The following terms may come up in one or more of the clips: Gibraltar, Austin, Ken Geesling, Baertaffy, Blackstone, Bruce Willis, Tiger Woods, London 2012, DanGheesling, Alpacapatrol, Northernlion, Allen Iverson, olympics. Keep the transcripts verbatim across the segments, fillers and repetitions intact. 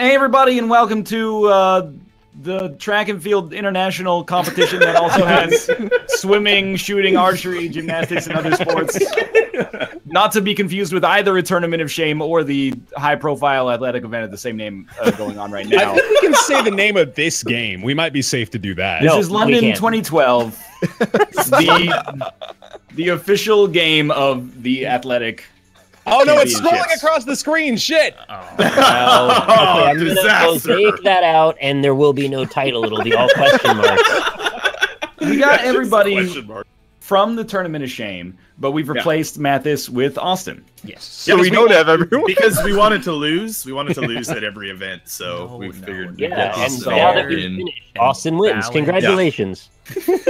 Hey, everybody, and welcome to uh, the Track and Field International competition that also has swimming, shooting, archery, gymnastics, and other sports. Not to be confused with either a tournament of shame or the high-profile athletic event of the same name uh, going on right now. I think we can say the name of this game. We might be safe to do that. This no, is London twenty twelve, the, the official game of the athletic... Oh no! It's scrolling across the screen. Shit! Oh, well, okay, I'm disaster! We'll take that out, and there will be no title. It'll be all question marks. We got everybody from the Tournament of Shame, but we've replaced yeah. Mathis with Austin. Yes. So yeah, we, we don't have everyone because we wanted to lose. We wanted to lose at every event, so no, we figured. No, yeah, and now that we've finished, Austin wins. Balance. Congratulations. Yeah.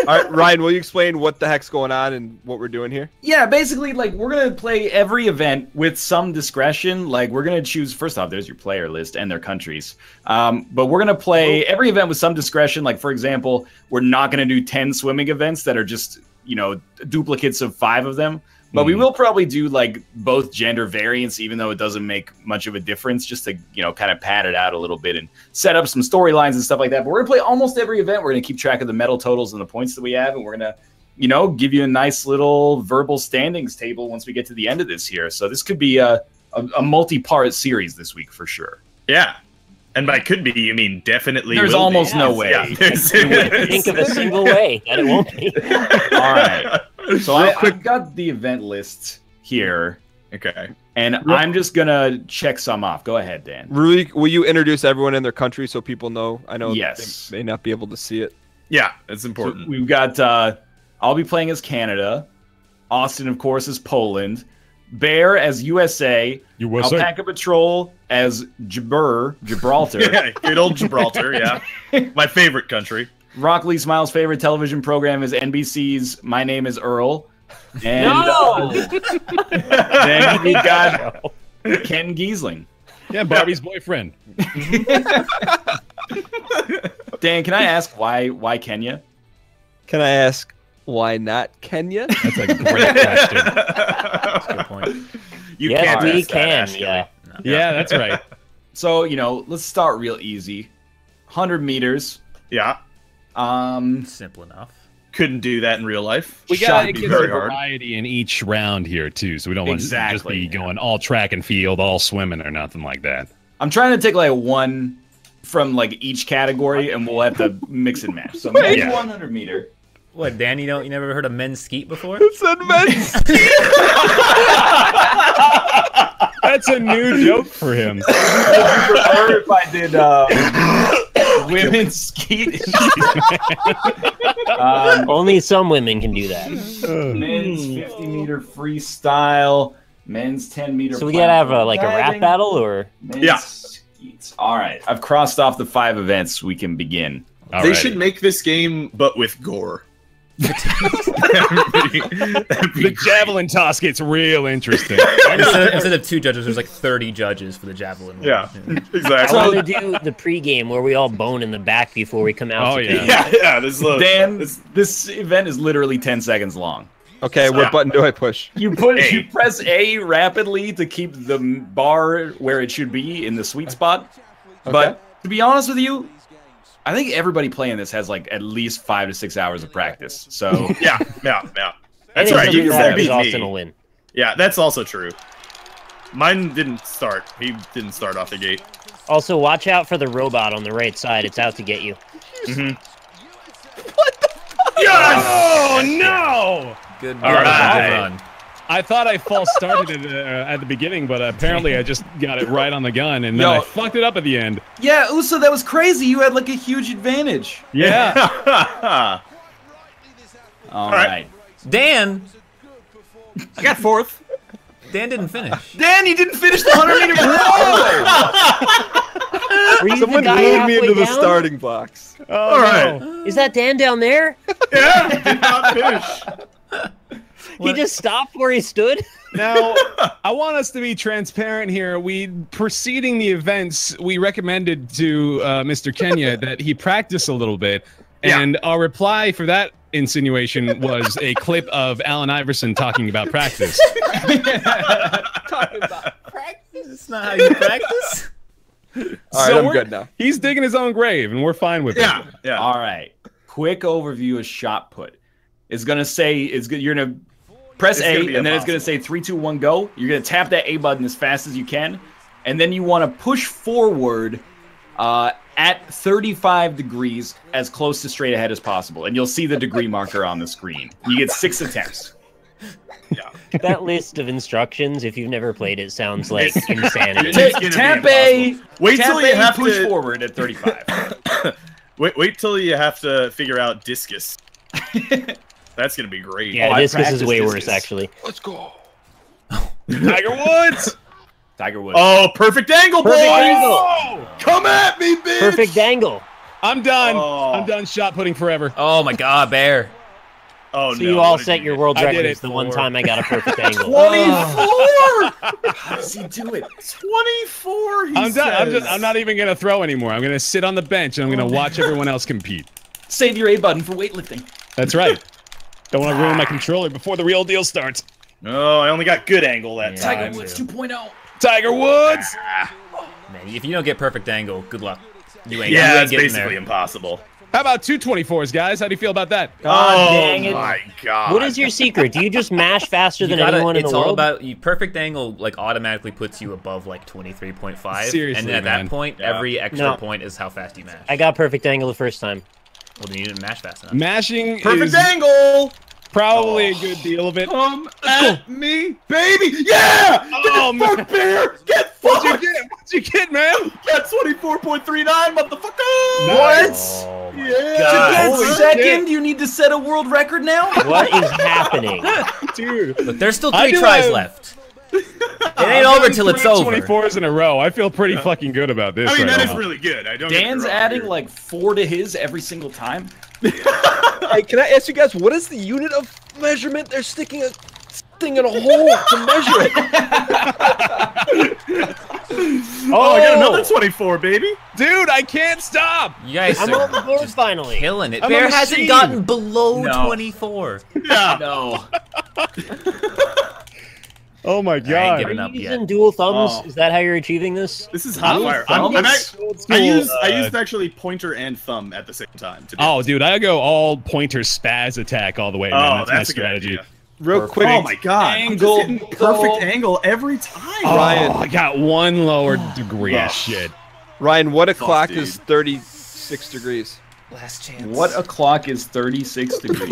All right, Ryan, will you explain what the heck's going on and what we're doing here? Yeah, basically, like, we're going to play every event with some discretion. Like, we're going to choose, first off, there's your player list and their countries. Um, but we're going to play every event with some discretion. Like, for example, we're not going to do ten swimming events that are just, you know, duplicates of five of them. But we will probably do, like, both gender variants, even though it doesn't make much of a difference, just to, you know, kind of pad it out a little bit and set up some storylines and stuff like that. But we're going to play almost every event. We're going to keep track of the medal totals and the points that we have, and we're going to, you know, give you a nice little verbal standings table once we get to the end of this here. So this could be a, a, a multi-part series this week for sure. Yeah. And by could be, you mean definitely There's will almost be. no way. Yeah. Think of a single way that it won't be. All right. So I, I've got the event list here. Okay. And I'm just going to check some off. Go ahead, Dan. Really, will you introduce everyone in their country so people know? I know yes. they may not be able to see it. Yeah, it's important. So we've got, uh, I'll be playing as Canada. Austin, of course, is Poland. Bear as U S A. U S A. Alpacapatrol as Jibber, Gibraltar. Yeah, good old Gibraltar, yeah. My favorite country. Rock Lee Smile's favorite television program is N B C's My Name is Earl. And no! uh, then we got Ken Geesling. Yeah, Barbie's boyfriend. Dan, can I ask why why Kenya? Can I ask why not Kenya? That's a great question. That's a good point. You yes, can't we can, that, yeah. No. Yeah, that's right. So, you know, let's start real easy. one hundred meters. Yeah. Um, simple enough. Couldn't do that in real life. We got to give variety hard. in each round here too, so we don't exactly. want to just be going all track and field, all swimming, or nothing like that. I'm trying to take like one from like each category, and we'll have to mix and match. So maybe yeah. one hundred meter. What, Dan? You don't? You never heard of men's skeet before? It said men's skeet. That's a new joke for him. I if I did. Um... Women skeet. um, Only some women can do that. Men's fifty meter freestyle. Men's ten meter. So we gotta have a, like diving. a rap battle or. Men's yeah. Skeets. All right, I've crossed off the five events. We can begin. All they right. should make this game, but with gore. that'd be, that'd be the javelin toss gets real interesting. Instead of, instead of two judges, there's like thirty judges for the javelin. Yeah, yeah. exactly. I want to do the pregame where we all bone in the back before we come out. Oh yeah, yeah, yeah. This look, Dan, this, this event is literally ten seconds long. Okay, so, what yeah. button do I push? You put a. you press A rapidly to keep the bar where it should be in the sweet spot. Okay. But to be honest with you, I think everybody playing this has like at least five to six hours of practice. So yeah, yeah, yeah. That's right. You can beat Austin will win. Yeah, that's also true. Mine didn't start. He didn't start off the gate. Also, watch out for the robot on the right side. It's out to get you. Mm-hmm. What the fuck? Yes! Oh no! Good run. All right. Good run. I thought I false started it, uh, at the beginning, but apparently I just got it right on the gun, and then Yo, I fucked it up at the end. Yeah, Uso, that was crazy. You had like a huge advantage. Yeah. All right. right. Dan. I got fourth. Dan didn't finish. Dan, you didn't finish the one hundred meter. Someone moved me into down? the starting box. Oh, All right. No. Is that Dan down there? Yeah, did not finish. What? He just stopped where he stood? Now, I want us to be transparent here. We, preceding the events, we recommended to uh, Mister Kenya that he practice a little bit. Yeah. And our reply for that insinuation was a clip of Allen Iverson talking about practice. Talking about practice? That's not how you practice? All so right, I'm good now. He's digging his own grave, and we're fine with yeah, it. Yeah. All right. Quick overview of shot put. It's gonna say it's good. You're gonna press A, and then impossible. It's gonna say three, two, one, go. You're gonna tap that A button as fast as you can, and then you want to push forward uh, at thirty-five degrees, as close to straight ahead as possible, and you'll see the degree marker on the screen. You get six attempts. Yeah. That list of instructions, if you've never played it, sounds like insanity. Tap A, wait till you have to push forward at thirty-five. Wait, wait till you have to figure out discus. That's gonna be great. Yeah, oh, discus is way discus. worse actually. Let's go, Tiger Woods. Tiger Woods. Oh, perfect angle, boy! Oh! Come at me, bitch! Perfect angle. I'm done. Oh. I'm done shot putting forever. Oh my God, Bear. Oh, so no, you all set you your did. world records the one time I got a perfect angle. twenty-four! Oh. How does he do it? twenty-four, he I'm says. Done. I'm, just, I'm not even going to throw anymore. I'm going to sit on the bench, and I'm going to oh, watch everyone else compete. Save your A button for weightlifting. That's right. Don't want to ruin my controller before the real deal starts. No, I only got good angle that yeah, time. Tiger Woods two point oh. Tiger Woods! Man, if you don't get perfect angle, good luck. You ain't, yeah, it's basically there. impossible. How about two twenty-fours, guys? How do you feel about that? God, oh, dang it. My God. What is your secret? Do you just mash faster than gotta, anyone in the world? It's all about you. Perfect angle like automatically puts you above like twenty-three point five. Seriously, And at man. that point, yeah. every extra no. point is how fast you mash. I got perfect angle the first time. Well, then you didn't mash fast enough. Mashing Perfect is angle! Probably oh. a good deal of it. Come at me, baby! Yeah! Oh, get fucked, Bear! Get fucked! What'd you get? What'd you get, man? That's twenty-four point three nine, motherfucker! What? Oh. Yeah. Holy second, shit. You need to set a world record now? What is happening? Dude. But there's still three tries have... left. It ain't over till it's over. twenty-fours in a row. I feel pretty yeah. fucking good about this. I mean, right that now. is really good. I don't Dan's adding here. like four to his every single time. Hey, can I ask you guys, what is the unit of measurement? They're sticking a thing in a hole to measure it. Oh, oh, I got another twenty-four, baby. Dude, I can't stop. You guys I'm on the board finally. Killing it. I'm Bear hasn't gotten below no. twenty-four. Yeah. No. Oh my God. I ain't giving up Are you yet. using dual thumbs? Oh. Is that how you're achieving this? This is hotwire. I'm, I'm at, I used uh, I used actually pointer and thumb at the same time. To oh, dude, I go all pointer spaz attack all the way. Man. Oh, that's, that's my a strategy. Good idea. Real perfect. quick, oh my God! Angle, perfect goal. angle every time. Oh, Ryan, I got one lower degree. Oh, shit, Ryan, what o'clock is thirty-six degrees? Last chance. What o'clock is thirty-six degrees?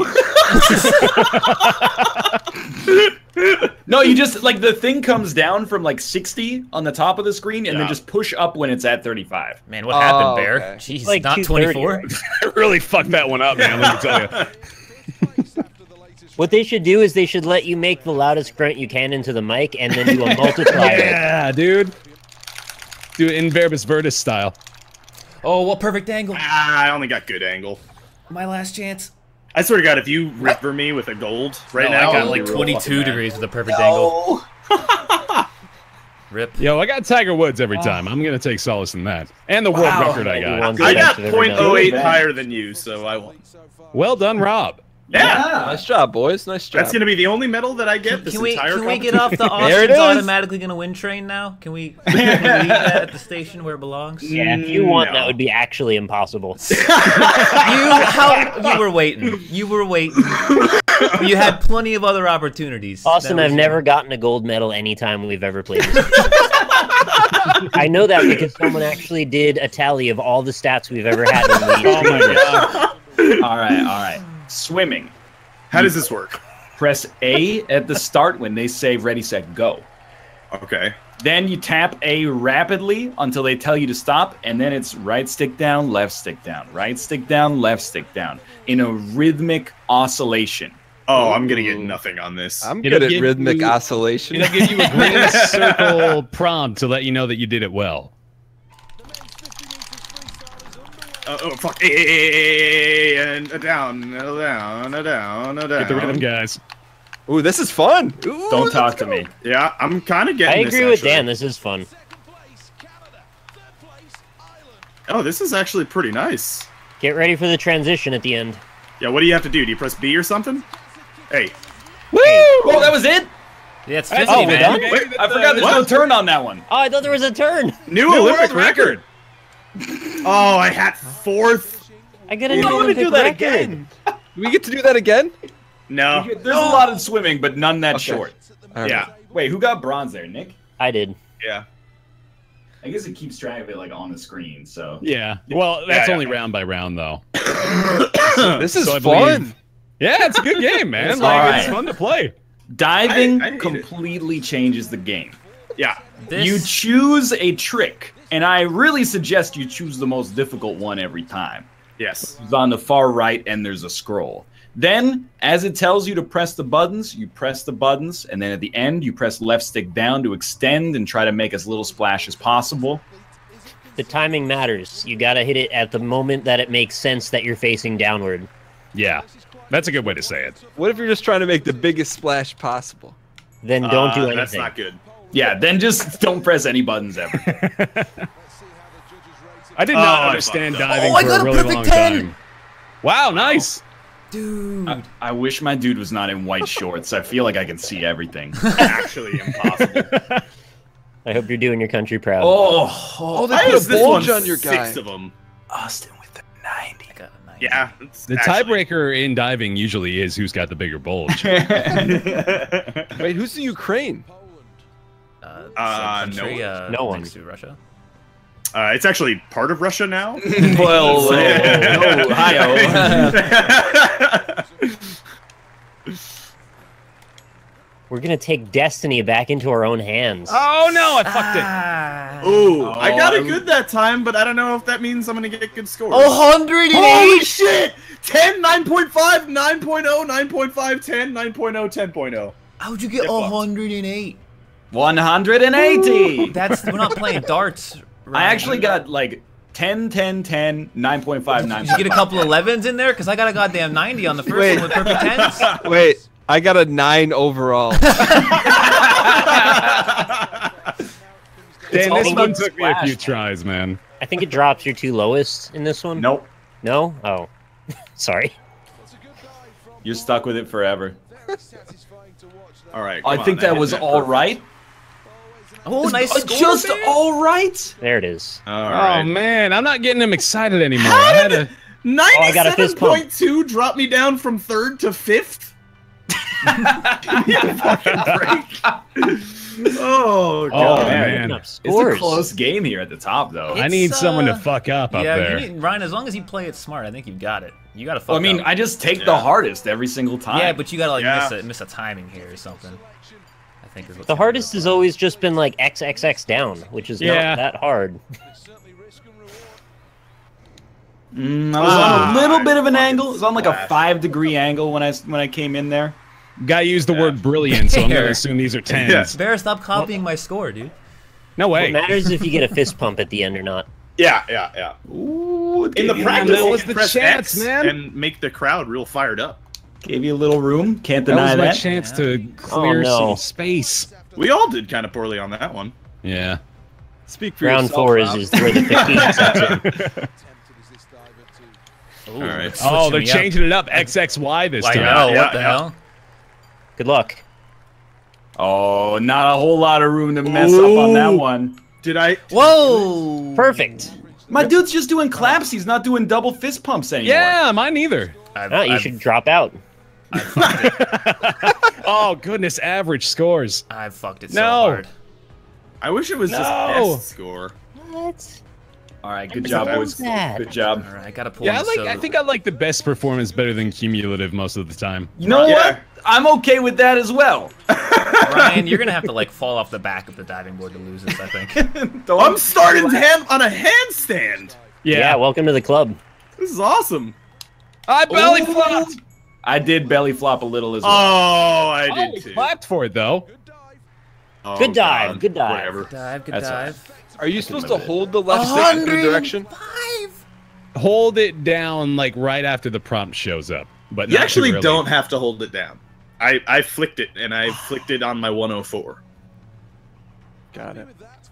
No, you just like the thing comes down from like sixty on the top of the screen, and yeah. then just push up when it's at thirty-five. Man, what oh, happened, Bear? Okay. Jeez, like not twenty-four. Right? I really fucked that one up, man. Let me tell you. What they should do is they should let you make the loudest grunt you can into the mic and then do a multiplier. Yeah, dude. Do it in Verbis Vertus style. Oh, what perfect angle. Ah, I only got good angle. My last chance. I swear to God, if you river me with a gold right no, now, I got like twenty-two degrees with a perfect no. angle. Rip. Yo, I got Tiger Woods every time. I'm going to take solace in that. And the wow. world record I got. I got point oh eight higher than you, so I won. Well done, Rob. Yeah. yeah, nice job, boys. Nice job. That's gonna be the only medal that I get. This can we entire can we get off the Austin's automatically gonna win train now? Can we, can we leave that at the station where it belongs? Yeah, if you want, no. that would be actually impossible. you how you were waiting. You were waiting. You had plenty of other opportunities. Austin, I've never gotten a gold medal anytime we've ever played this game. I know that because someone actually did a tally of all the stats we've ever had. In the oh my God! All right, all right. Swimming. How does this work? Press A at the start when they say ready, set, go. Okay. Then you tap A rapidly until they tell you to stop, and then it's right stick down, left stick down, right stick down, left stick down in a rhythmic oscillation. Oh, I'm going to get nothing on this. I'm it'll good at rhythmic you, oscillation. It'll give you a green circle prompt to let you know that you did it well. Uh, oh fuck! Hey, hey, hey, hey, and a down, a down, a down, a down. Get the rhythm, guys. Ooh, this is fun. Ooh, Don't talk to me. Yeah, I'm kind of getting. I agree this, with Dan. This is fun. Oh, this is actually pretty nice. Get ready for the transition at the end. Yeah, what do you have to do? Do you press B or something? Hey. Woo! Hey. Oh, that was it. Yeah, it's fifty, oh, man. Wait, I forgot there's what? no turn on that one. Oh, I thought there was a turn. New, New Olympic record. record. Oh, I had fourth. I got a new Olympic do that record. Again. Do we get to do that again? No. There's no. a lot of swimming, but none that okay. short. Right. Yeah. Wait, who got bronze there, Nick? I did. Yeah. I guess it keeps track of it like on the screen, so. Yeah. Well, that's yeah, only yeah. round by round, though. This is so fun. Believe... Yeah, it's a good game, man. It's, like, right. it's fun to play. Diving I, I completely it. changes the game. Yeah. This... You choose a trick, and I really suggest you choose the most difficult one every time. Yes. It's on the far right, and there's a scroll. Then, as it tells you to press the buttons, you press the buttons, and then at the end, you press left stick down to extend and try to make as little splash as possible. The timing matters. You gotta hit it at the moment that it makes sense that you're facing downward. Yeah, that's a good way to say it. What if you're just trying to make the biggest splash possible? Then don't uh, do anything. That's not good. Yeah, then just don't press any buttons ever. I did not oh, understand diving oh, for a really long ten. time. Wow, nice. Dude. I, I wish my dude was not in white shorts. I feel like I can see everything. Actually impossible. I hope you're doing your country proud. Oh, oh, oh they I put a bulge on your guy. Six of them. Austin with the ninety. Got a ninety. Yeah. The actually... tiebreaker in diving usually is who's got the bigger bulge. Wait, who's in Ukraine? Uh, uh, country, no one. Uh, no one. Next to Russia. Uh, it's actually part of Russia now. Well, uh, Ohio. We're gonna take destiny back into our own hands. Oh no, I fucked ah. it. Ooh, oh, I got it I'm... good that time, but I don't know if that means I'm gonna get good scores. one hundred eight! Holy shit! ten, nine point five, nine point oh, nine point five, ten, nine point oh, ten point oh. How'd you get it one hundred eight? one hundred eighty! Ooh, that's, we're not playing darts. Right. I actually got like ten, ten, ten, nine point five, nine. Did you get a couple elevens in there? Because I got a goddamn ninety on the first Wait. one with perfect tens. Wait, I got a nine overall. Dan, this one took splashed. me a few tries, man. I think it drops your two lowest in this one. Nope. No? Oh. Sorry. You're stuck with it forever. All right. I think on, that, that was all perfect. right. Oh, nice score, just man. all right. There it is. All right. Oh man, I'm not getting him excited anymore. How I had a ninety-seven point two oh, drop me down from third to fifth. Oh god, oh, man. It's a close game here at the top, though. It's, I need uh, someone to fuck up yeah, up there. You need, Ryan, as long as you play it smart, I think you've got it. You gotta fuck. Well, I mean, up. I just take yeah. the hardest every single time. Yeah, but you gotta like yeah. miss a miss a timing here or something. The hardest has always just been like triple X down, which is yeah. not that hard. mm, I was ah, on a little bit of an angle. It was on like a five degree angle when I when I came in there. Guy used the yeah. word brilliant, so I'm gonna assume these are tens. Yeah. Bear, stop copying well, my score, dude. No way. What matters if you get a fist pump at the end or not. Yeah, yeah, yeah. Ooh, in the practice, was the press chance, X man, and make the crowd real fired up. Gave you a little room. Can't deny that. That was my that. chance to clear oh, no. some space. We all did kind of poorly on that one. Yeah. Speak for Round yourself. Round four is, is where the fifteen all right. Oh, they're changing up. it up. X X Y this time. I know. Yeah, what the yeah. hell? Good luck. Oh, not a whole lot of room to mess Ooh. up on that one. Did I? Whoa. Perfect. My dude's just doing claps. He's not doing double fist pumps anymore. Yeah, mine either. I've, oh, I've, you should drop out. Oh goodness, average scores. I fucked it so no. hard. I wish it was no. just best score. What? All right, good job, boys. Bad. Good job. All right, I gotta pull. Yeah, I like. So... I think I like the best performance better than cumulative most of the time. You know yeah. what? I'm okay with that as well. Ryan, you're gonna have to like fall off the back of the diving board to lose this. I think. I'm starting hand on a handstand. Yeah. yeah. Welcome to the club. This is awesome. I belly Ooh. flopped. I did belly flop a little as well. Oh, I did oh, too. Clapped for it though. Oh, good dive. God. Good dive. Whatever. Good dive. Good That's dive. Right. Are you I supposed to hold it. the left stick in the direction? Hold it down like right after the prompt shows up. But you actually don't have to hold it down. I I flicked it and I flicked it on my one oh four. Got it.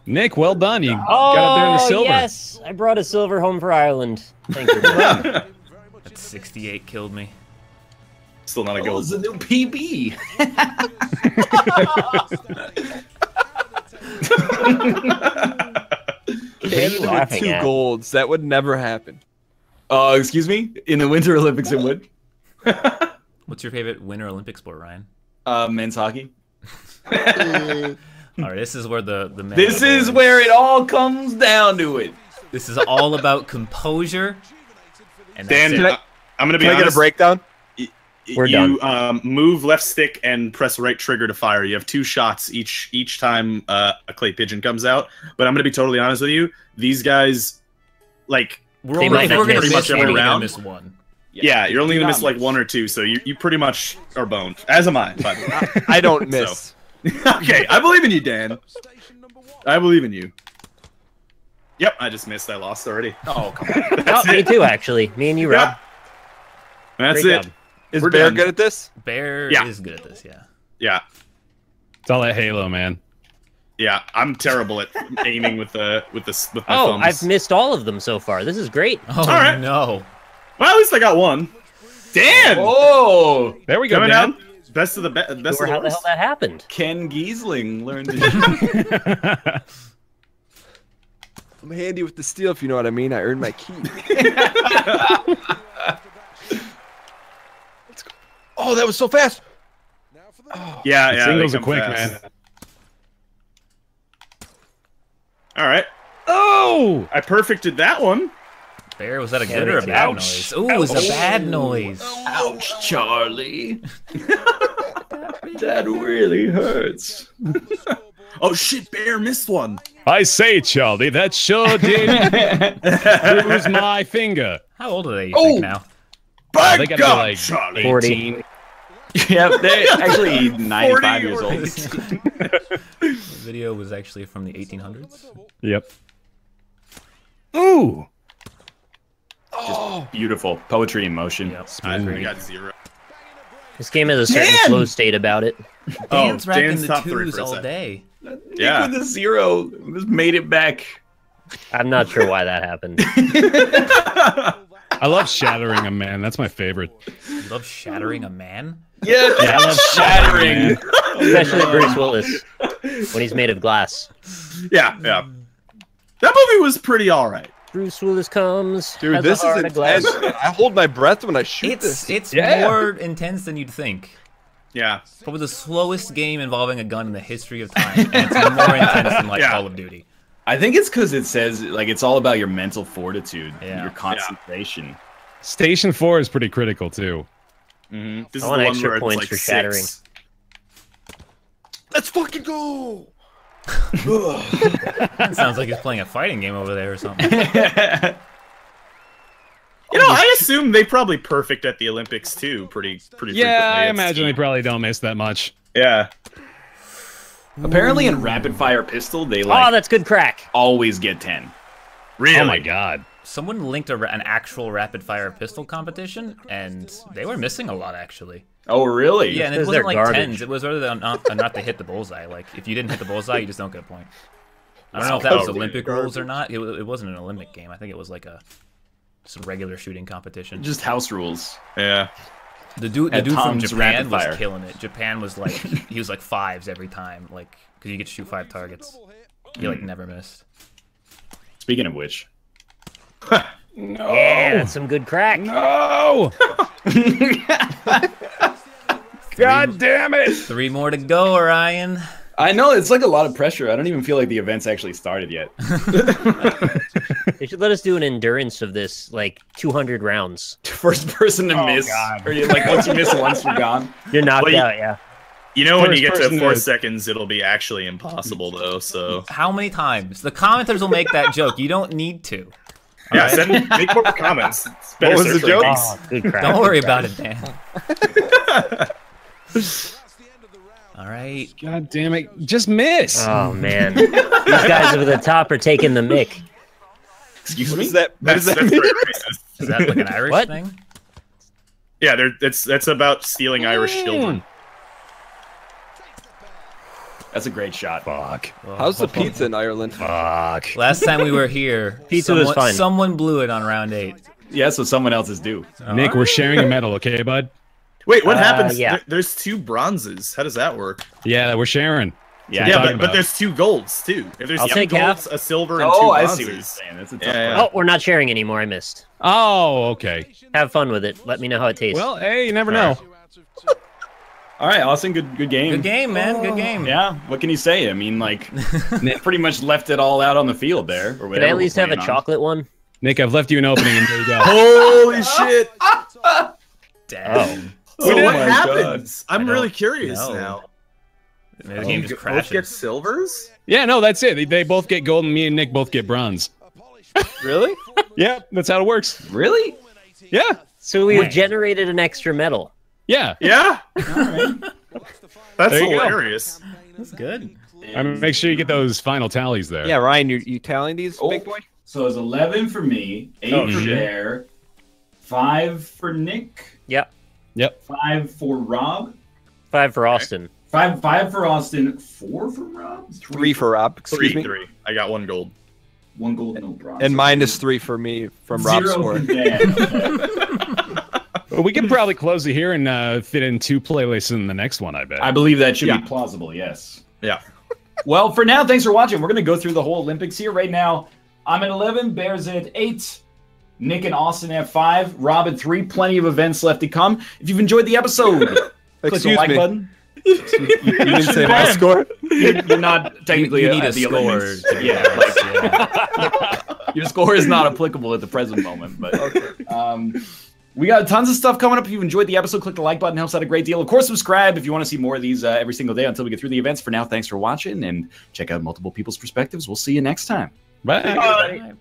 Nick, well done. You oh, got up there in the silver. Yes, I brought a silver home for Ireland. Thank you. sixty-eight killed me. Still not a goal. Oh, it's a new P B. With two at? golds. That would never happen. Uh, excuse me? In the Winter Olympics, it would. What's your favorite Winter Olympic sport, Ryan? Uh, men's hockey. All right, this is where the the men this is going. where it all comes down to it. This is all about composure. And Dan, that's it. I, I'm gonna be. Can I get a breakdown? Y We're you, done. Um, move left stick and press right trigger to fire. You have two shots each each time uh, a clay pigeon comes out. But I'm gonna be totally honest with you. These guys, like, we're only like, we're gonna pretty miss, much every round. Miss one. Yeah, yeah, you're only gonna miss, miss like one or two, so you you pretty much are boned. As am I, by the way. I don't miss. So. Okay, I believe in you, Dan. I believe in you. Yep, I just missed. I lost already. Oh, come on. That's oh, me too, actually. Me and you, Rob. Yep. That's Great it. Job. Is We're Bear done. good at this? Bear yeah. is good at this, yeah. Yeah. It's all that Halo, man. Yeah, I'm terrible at aiming with the with the with my oh, thumbs. Oh, I've missed all of them so far. This is great. Oh, all right. no. Well, at least I got one. Dan! Oh! There we go, Coming Dan. Out. Best of the be best. Sure of the how worst. the hell that happened? Ken Geesling learned to I'm handy with the steel, if you know what I mean. I earned my key. Let's go. Oh, that was so fast! Oh, yeah, yeah. Singles are quick, fast. man. All right. Oh! I perfected that one. Bear, was that a good or a bad noise? Ooh, it was a bad noise. Ouch, Charlie. That really hurts. Oh shit, Bear missed one. I say, Charlie, that sure did lose my finger. How old are they, you oh, think, now? By oh, they gotta God, be like Charlie. forty. Yeah, they're actually ninety-five years old. The video was actually from the eighteen hundreds. Yep. Ooh! Just oh, beautiful poetry in motion. Yep. I got zero. This game has a certain Dan! flow state about it. Oh, Dan's racking the twos all day. Yeah, with a zero, just made it back. I'm not sure why that happened. I love shattering a man. That's my favorite. You love shattering a man? Yeah, yeah, I love shattering, especially Bruce Willis when he's made of glass. Yeah, yeah. That movie was pretty all right. Bruce Willis comes. Dude, this is intense. I hold my breath when I shoot it's, this. It's yeah. more intense than you'd think. Yeah. Probably the slowest game involving a gun in the history of time, and it's more intense than like yeah. Call of Duty. I think it's because it says like it's all about your mental fortitude, yeah. your concentration. Yeah. Station four is pretty critical too. Mm-hmm. This I is want the extra one points like for six. shattering. Let's fucking go. Sounds like he's playing a fighting game over there or something. You know, I assume they probably perfect at the Olympics too, pretty pretty yeah, frequently. Yeah, I imagine they probably don't miss that much. Yeah. Apparently in rapid fire pistol, they like... Oh, that's good crack. Always get ten. Really? Oh my god. Someone linked a ra an actual rapid fire pistol competition, and they were missing a lot actually. Oh really? Yeah, and it wasn't like garbage. tens. It was rather than not, not to hit the bullseye. Like if you didn't hit the bullseye, you just don't get a point. I don't know if that was Olympic rules or not. It, it wasn't an Olympic game. I think it was like a some regular shooting competition. Just house rules. Yeah. The dude, the dude from Japan was killing it. Japan was like he was like fives every time, like because you get to shoot five targets. He like never missed. Speaking of which. No. Yeah, that's some good crack. No. God damn it! Three more to go, Ryan. I know, it's like a lot of pressure. I don't even feel like the event's actually started yet. They should let us do an endurance of this, like two hundred rounds. First person to oh, miss. God. Or you, like once you miss once, you're gone. You're knocked well, out, you, yeah. You know, First when you get to four is. seconds, it'll be actually impossible, though. So how many times? The commenters will make that joke. You don't need to. All yeah, right. send, make more comments. What was the joke? Oh, good crap. Don't worry about it, Dan. All right. God damn it. Just miss. Oh, man. These guys over the top are taking the mick. Excuse what me? Is that, what is that? Is that like an Irish what? thing? Yeah, they're, that's, that's about stealing Irish children. That's a great shot. Fuck. Oh, How's the pizza in Ireland? Fuck. Last time we were here, pizza someone, was fine. Someone blew it on round eight. Yeah, so someone else's due. Nick, right. We're sharing a medal, okay, bud? Wait, what uh, happens? Yeah. There, there's two bronzes. How does that work? Yeah, we're sharing. Yeah, yeah, but, but there's two golds too. If there's I'll two take golds, half. a silver, and oh, two bronzes. I see what you're saying. That's a tough yeah. Oh, we're not sharing anymore. I missed. Oh, okay. Have fun with it. Let me know how it tastes. Well, hey, you never All know. Right. All right, Austin. Good, good game. Good game, man. Oh. Good game. Yeah. What can you say? I mean, like, Nick pretty much left it all out on the field there. Or Could I at least have a on. chocolate one? Nick, I've left you an opening, and there you go. Holy shit! Damn. Oh, so what happens? God. I'm really curious no. now. Maybe the game just crashes. Both get silvers? Yeah, no, that's it. They, they both get gold, and me and Nick both get bronze. Really? Yeah, that's how it works. Really? Yeah. So we've generated an extra medal. Yeah. Yeah. All right. That's hilarious. Go. That's good. I mean, make sure you get those final tallies there. Yeah, Ryan, you you tallying these, oh. big boy? So it's eleven for me, eight oh, for Bear, five for Nick. Yep. Yep. Five for Rob. Five for Austin. Five, five for Austin. Four for Rob. Three, three for Rob. Excuse three, me. Three. I got one gold. One gold, no bronze. And minus three for me from Rob's score. Well, we can probably close it here and uh, fit in two playlists in the next one. I bet. I believe that should yeah. be plausible. Yes. Yeah. Well, for now, thanks for watching. We're gonna go through the whole Olympics here right now. I'm at eleven. Bear's at eight. Nick and Austin at five. Rob at three. Plenty of events left to come. If you've enjoyed the episode, click the like me. button. You didn't say my score? You're, you're not technically you, you need a, a score. Yeah, like, yeah. Your score is not applicable at the present moment. But okay. um, we got tons of stuff coming up. If you've enjoyed the episode, click the like button. Helps out a great deal. Of course, subscribe if you want to see more of these uh, every single day until we get through the events. For now, thanks for watching and check out multiple people's perspectives. We'll see you next time. Bye. Bye. Bye.